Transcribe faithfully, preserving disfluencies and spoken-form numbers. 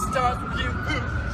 stars with you.